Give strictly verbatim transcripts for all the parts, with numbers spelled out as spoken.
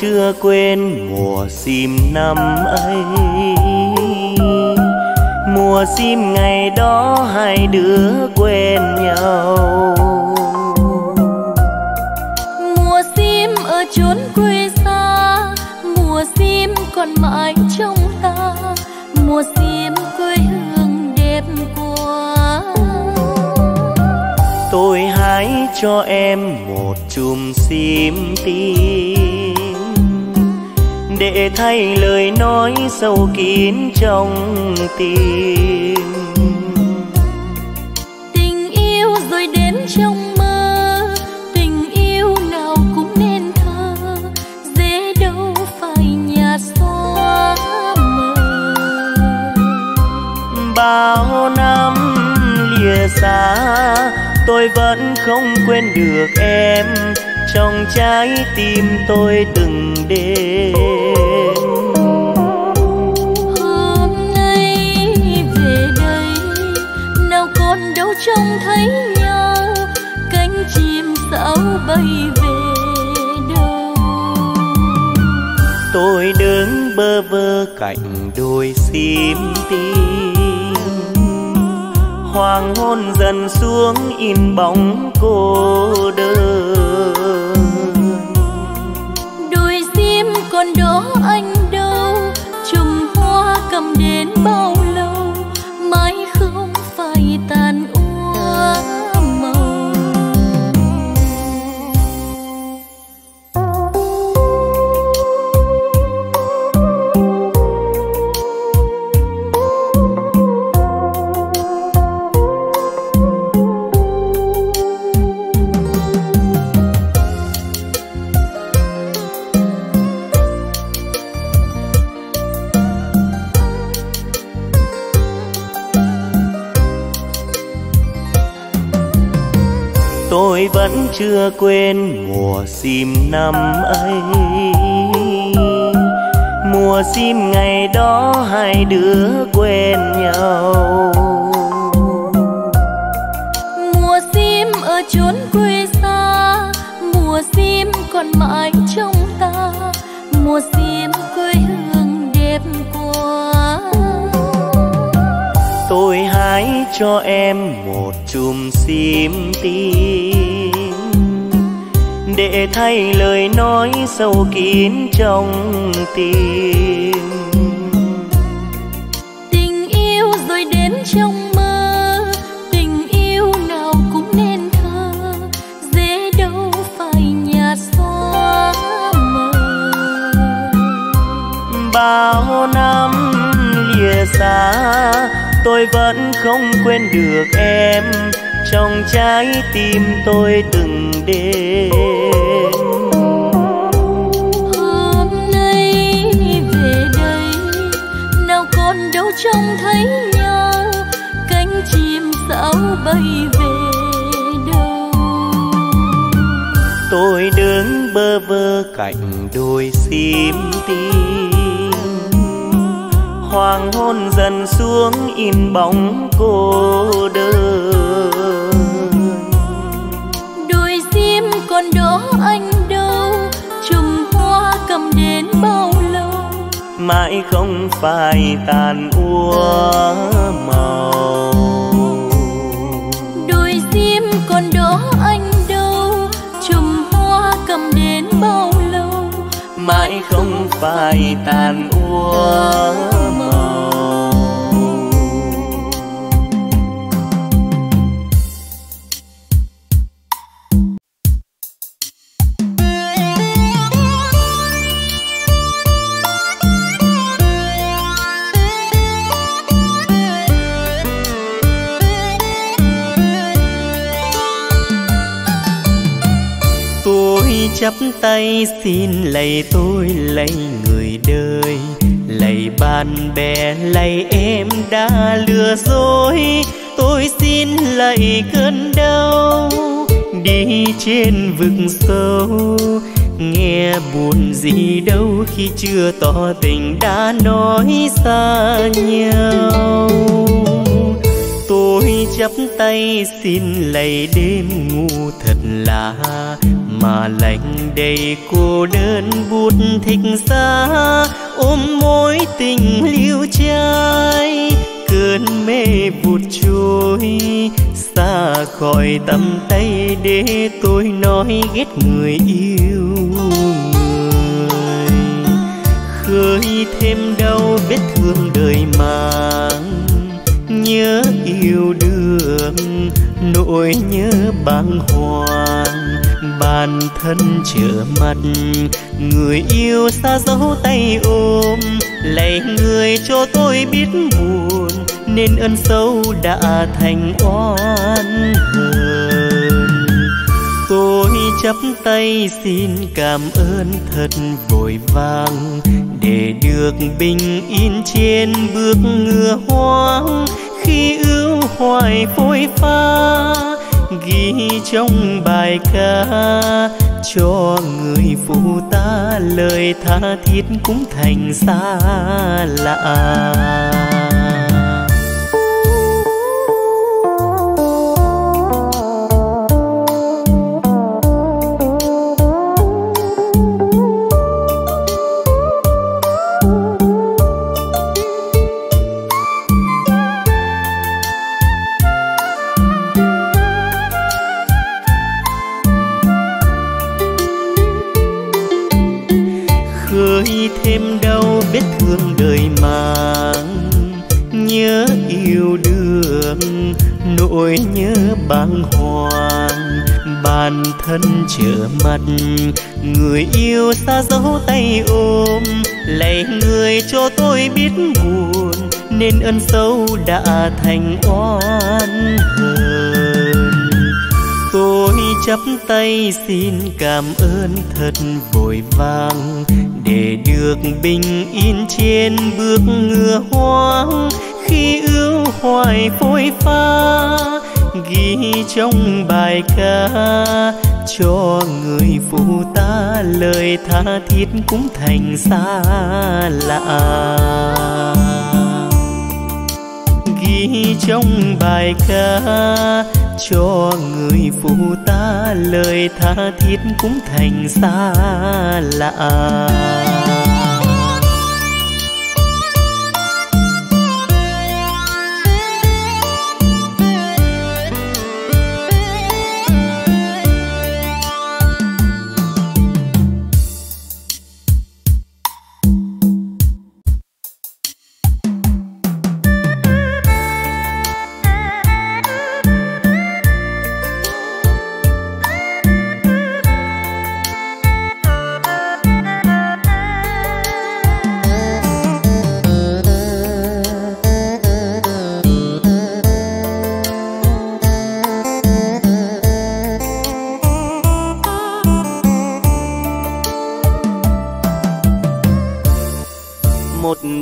chưa quên mùa sim năm ấy. Mùa sim ngày đó hai đứa quen nhau. Mùa sim ở chốn quê xa, mùa sim còn mãi trong ta. Mùa sim quê hương đẹp quá. Tôi hái cho em một chùm sim tím để thay lời nói sâu kín trong tim. Tình yêu rồi đến trong mơ, tình yêu nào cũng nên thơ, dễ đâu phải nhạt xóa mờ. Bao năm lìa xa, tôi vẫn không quên được em trong trái tim tôi từng đêm. Hôm nay về đây, nào còn đâu trông thấy nhau, cánh chim sáo bay về đâu. Tôi đứng bơ vơ cạnh đôi sim tím, hoàng hôn dần xuống in bóng cô đơn. Còn đó anh đâu, chùm hoa cầm đến bao lâu, mãi không phải tàn úa màu. Tôi vẫn chưa quên mùa sim năm ấy. Mùa sim ngày đó hai đứa quen nhau. Mùa sim ở chốn quê xa, mùa sim còn mãi trong ta. Mùa sim quê hương đẹp quá. Tôi hái cho em một chùm sim tím để thay lời nói sâu kín trong tim. Tình yêu rồi đến trong mơ, tình yêu nào cũng nên thơ, dễ đâu phải nhạt xóa mờ. Bao năm lìa xa, tôi vẫn không quên được em trong trái tim tôi từng đêm. Hôm nay về đây, nào còn đâu trông thấy nhau, cánh chim sáo bay về đâu. Tôi đứng bơ vơ cạnh đôi sim tím, hoàng hôn dần xuống in bóng cô đơn. Đôi sim còn đó anh đâu, chùm hoa cầm đến bao lâu, mãi không phải tàn úa màu. Đôi sim còn đó anh đâu, chùm hoa cầm đến bao lâu, mãi không phải tàn úa. Chắp tay xin lạy tôi, lạy người đời, lạy bạn bè, lạy em đã lừa dối. Tôi xin lạy cơn đau đi trên vực sâu. Nghe buồn gì đâu khi chưa tỏ tình đã nói xa nhau. Tôi chắp tay xin lạy đêm ngủ thật lạ mà lạnh đầy cô đơn buốt thịt xa, ôm mối tình liêu trai cơn mê vụt trôi xa khỏi tầm tay để tôi nói ghét người yêu người, khơi thêm đau vết thương đời mang nhớ yêu đương nỗi nhớ bàng hoàng. Bản thân trở mặt người yêu xa dấu tay ôm, lạy người cho tôi biết buồn nên ân sâu đã thành oan hờn. Tôi chắp tay xin cảm ơn thật vội vàng để được bình yên trên bước ngựa hoang, khi ưu hoài phôi pha ghi trong bài ca cho người phụ ta lời tha thiết cũng thành xa lạ. Thêm đau vết thương đời mang nhớ yêu đương nỗi nhớ bàng hoàng. Bản thân trở mặt người yêu xa dấu tay ôm, lạy người cho tôi biết buồn nên ân sâu đã thành oan hờn. Tôi chắp tay xin cảm ơn thật vội vàng để được bình yên trên bước ngựa hoang, khi ưu hoài phôi pha ghi trong bài ca cho người phụ ta lời tha thiết cũng thành xa lạ. Ghi trong bài ca cho người phụ ta lời tha thiết cũng thành xa lạ.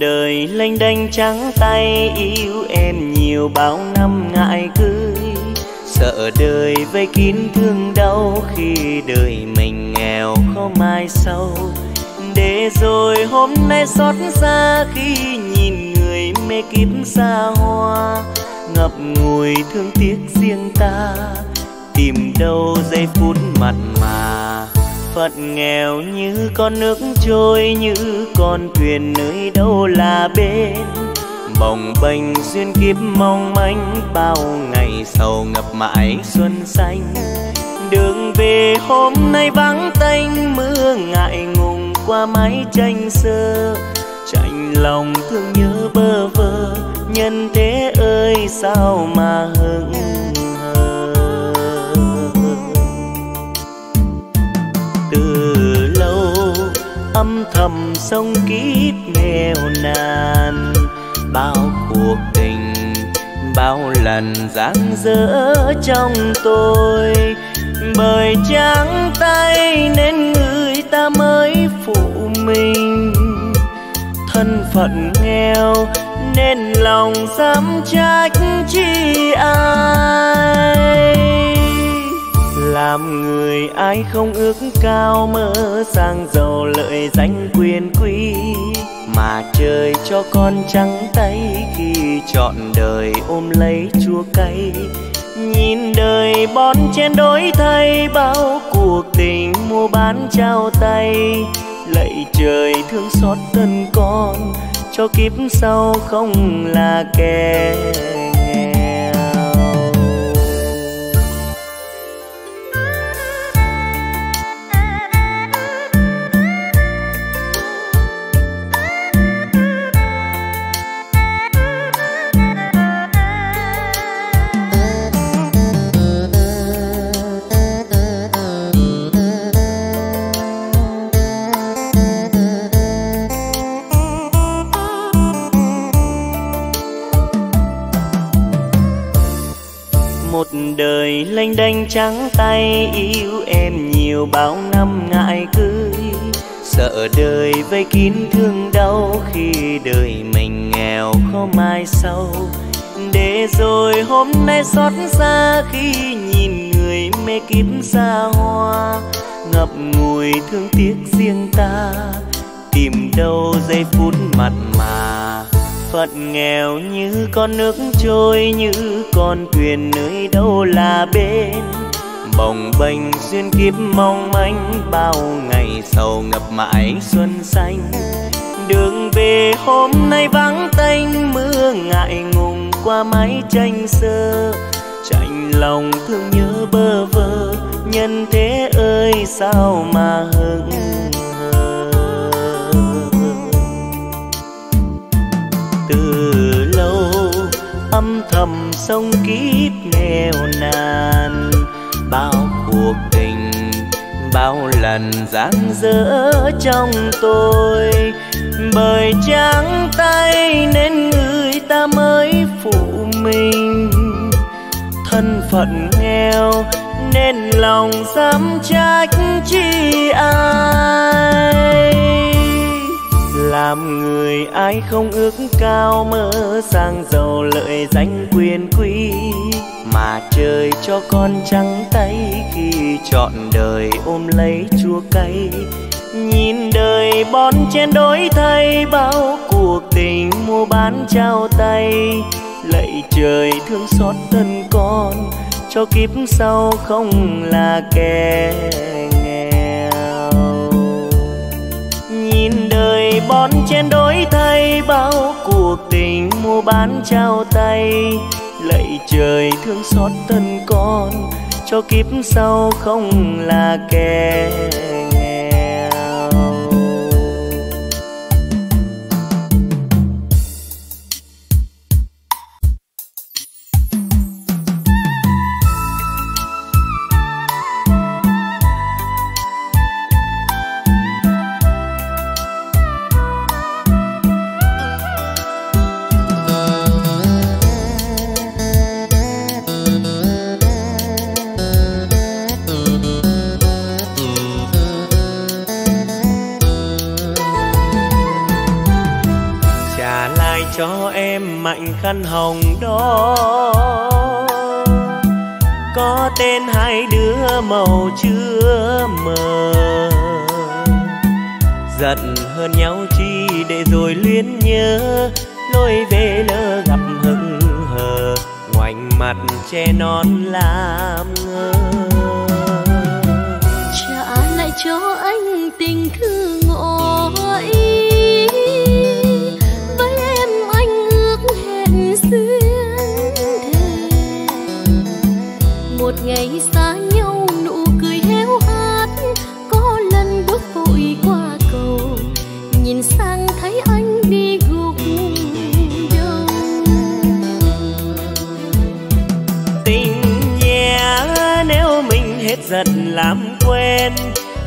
Đời lênh đênh trắng tay yêu em nhiều bao năm ngại cưới, sợ đời vây kín thương đau khi đời mình nghèo khó mai sau. Để rồi hôm nay xót xa khi nhìn người mê kiếp xa hoa, ngập ngùi thương tiếc riêng ta tìm đâu giây phút mặn mà. Phận nghèo như con nước trôi như con thuyền nơi đâu là bến, bồng bềnh duyên kiếp mong manh bao ngày sầu ngập mãi xuân xanh. Đường về hôm nay vắng tanh mưa ngại ngùng qua mái tranh xưa, chạnh lòng thương nhớ bơ vơ nhân thế ơi sao mà hững hờ. Từ lâu âm thầm sông kíp nghèo nàn, bao cuộc tình bao lần dang dở trong tôi, bởi trắng tay nên người ta mới phụ mình. Thân phận nghèo nên lòng dám trách chi ai, làm người ai không ước cao mơ sang giàu lợi danh quyền quý, mà trời cho con trắng tay khi chọn đời ôm lấy chua cay. Nhìn đời bon chen đổi thay, bao cuộc tình mua bán trao tay. Lạy trời thương xót thân con, cho kiếp sau không là kẻ lênh đênh trắng tay. Yêu em nhiều bao năm ngại cưới, sợ đời vây kín thương đau khi đời mình nghèo khó mai sau. Để rồi hôm nay xót xa khi nhìn người mê kiếp xa hoa, ngập ngùi thương tiếc riêng ta tìm đâu giây phút mặn mà. Phận nghèo như con nước trôi, như con thuyền nơi đâu là bên, bồng bềnh xuyên kiếp mong manh, bao ngày sầu ngập mãi xuân xanh. Đường về hôm nay vắng tanh, mưa ngại ngùng qua mái tranh xưa, chạnh lòng thương nhớ bơ vơ, nhân thế ơi sao mà hững hờ. Từ lâu âm thầm sông kíp nghèo nàn, bao cuộc tình bao lần dang dở trong tôi. Bởi trắng tay nên người ta mới phụ mình, thân phận nghèo nên lòng dám trách chi ai. Làm người ai không ước cao, mơ sang giàu lợi danh quyền quý, mà trời cho con trắng tay khi trọn đời ôm lấy chua cay. Nhìn đời bon chen đổi thay, bao cuộc tình mua bán trao tay. Lạy trời thương xót thân con, cho kiếp sau không là kẻ. Nhìn đời bon chen đổi thay, bao cuộc tình mua bán trao tay. Lạy trời thương xót thân con, cho kiếp sau không là kẻ. Mạnh khăn hồng đó có tên hai đứa màu chưa mờ, giận hơn nhau chi để rồi luyến nhớ, lối về lỡ gặp hững hờ, ngoảnh mặt che non làm ngơ. Trả lại cho anh tình thương ngồi ngày xa nhau, nụ cười héo hắt. Có lần bước vội qua cầu, nhìn sang thấy anh đi gục đầu. Tình nhé, nếu mình hết giận làm quen,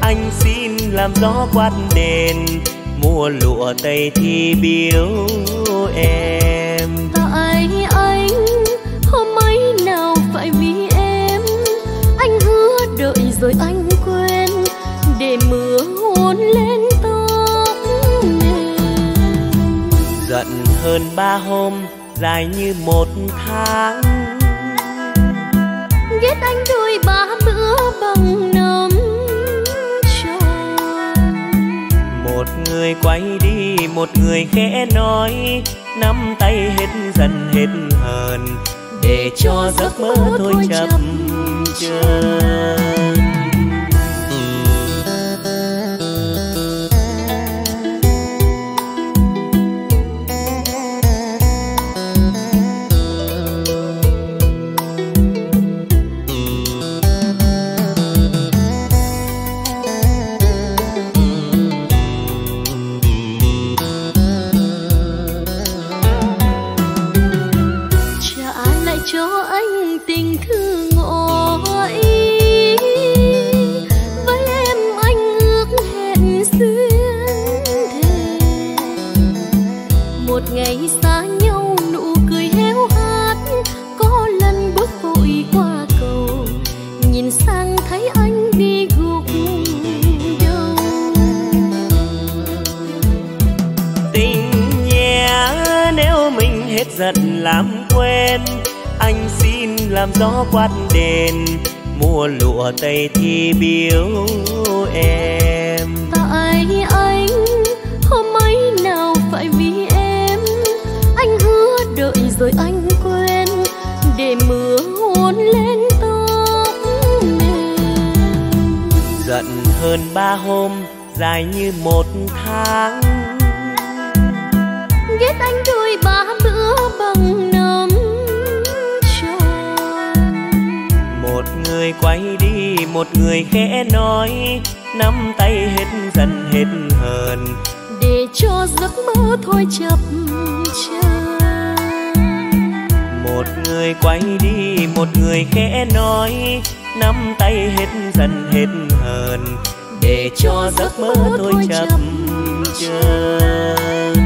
anh xin làm gió quát đền, mua lụa tây thì biếu em. Tại anh hôm ấy nào phải vì rồi anh quên để mưa hôn lên tóc mềm. Giận hơn ba hôm dài như một tháng, ghét anh đôi ba bữa bằng nấm tròn. Một người quay đi, một người khẽ nói, nắm tay hết giận hết hờn để cho giấc mơ thôi chập chờn. Giận làm quen, anh xin làm gió quát đền, mùa lụa tây thì biếu em. Tại anh hôm ấy nào phải vì em, anh hứa đợi rồi anh quên, để mưa hôn lên tóc mềm. Giận hơn ba hôm, dài như một tháng, ghét anh đôi ba bữa bằng nấm tròn. Một người quay đi, một người khẽ nói, nắm tay hết giận hết hờn, để cho giấc mơ thôi chập chờn. Một người quay đi, một người khẽ nói, nắm tay hết giận hết hờn, để cho giấc mơ thôi chập chờn.